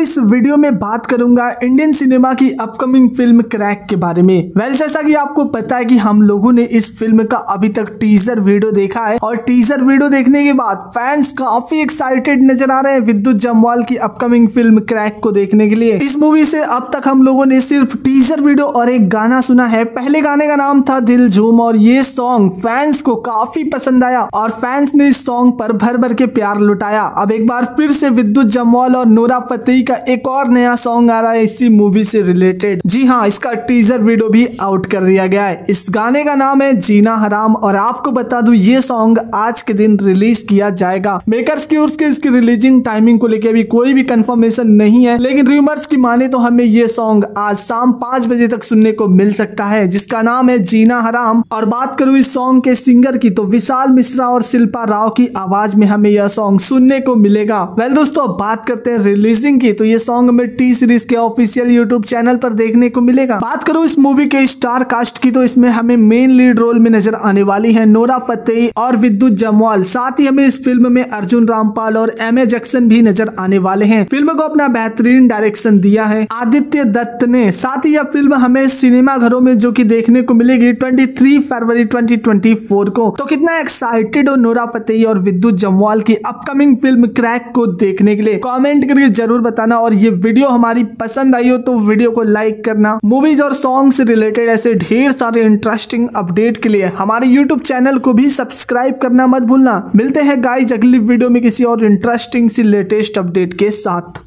इस वीडियो में बात करूंगा इंडियन सिनेमा की अपकमिंग फिल्म क्रैक के बारे में। वेल, जैसा कि आपको पता है कि हम लोगों ने इस फिल्म का अभी तक टीजर वीडियो देखा है और टीजर वीडियो देखने के बाद फैंस काफी एक्साइटेड नजर आ रहे हैं विद्युत जम्वाल की अपकमिंग फिल्म क्रैक को देखने के लिए। इस मूवी से अब तक हम लोगों ने सिर्फ टीजर वीडियो और एक गाना सुना है। पहले गाने का नाम था दिल झूम और ये सॉन्ग फैंस को काफी पसंद आया और फैंस ने इस सॉन्ग पर भर भर के प्यार लुटाया। अब एक बार फिर से विद्युत जम्वाल और नोरा फतेही का एक और नया सॉन्ग आ रहा है इसी मूवी से रिलेटेड। जी हाँ, इसका टीजर वीडियो भी आउट कर दिया गया है। इस गाने का नाम है जीना हराम और आपको बता दूं ये सॉन्ग आज के दिन रिलीज किया जाएगा। मेकर्स की ओर से इसकी रिलीजिंग टाइमिंग को लेकर अभी कोई भी कंफर्मेशन नहीं है, लेकिन रूमर्स की माने तो हमें ये सॉन्ग आज शाम 5 बजे तक सुनने को मिल सकता है, जिसका नाम है जीना हराम। और बात करूं इस सॉन्ग के सिंगर की तो विशाल मिश्रा और शिल्पा राव की आवाज में हमें यह सॉन्ग सुनने को मिलेगा। वेल दोस्तों, बात करते हैं रिलीजिंग की तो ये सॉन्ग हमें T-Series के ऑफिशियल यूट्यूब चैनल पर देखने को मिलेगा। बात करूं इस मूवी के स्टार कास्ट की तो इसमें हमें मेन लीड रोल में नजर आने वाली है नोरा फतेही और विद्युत जम्वाल। साथ ही हमें इस फिल्म में अर्जुन रामपाल और M.A. जैक्सन भी नजर आने वाले हैं। फिल्म को अपना बेहतरीन डायरेक्शन दिया है आदित्य दत्त ने। साथ ही यह फिल्म हमें सिनेमा घरों में जो की देखने को मिलेगी 23 फरवरी 2024 को। तो कितना एक्साइटेड हो नोरा फतेही और विद्युत जम्वाल की अपकमिंग फिल्म क्रैक को देखने के लिए, कमेंट करके जरूर बताना। और ये वीडियो हमारी पसंद आई हो तो वीडियो को लाइक करना। मूवीज और सॉन्ग से रिलेटेड ऐसे ढेर सारे इंटरेस्टिंग अपडेट के लिए हमारे यूट्यूब चैनल को भी सब्सक्राइब करना मत भूलना। मिलते हैं गाइज अगली वीडियो में किसी और इंटरेस्टिंग सी लेटेस्ट अपडेट के साथ।